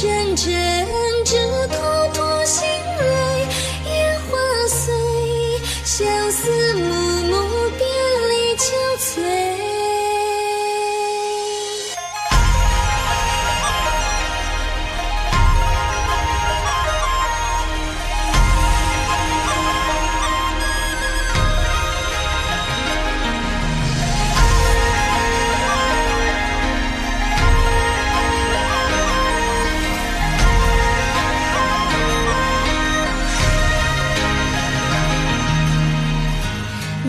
阵阵，直透透心扉。野花碎，相思暮暮，别离憔悴。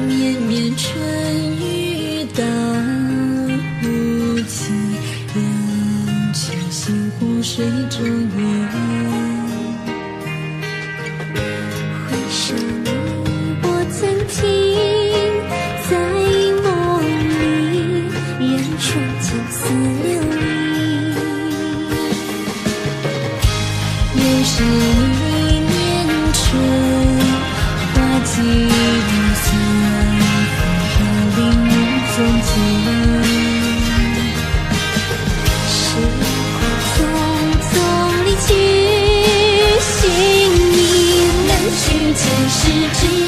绵绵春雨打不起，人去心湖水中游。回首我曾经在梦里，远处青丝流离。又是一年春花季。是。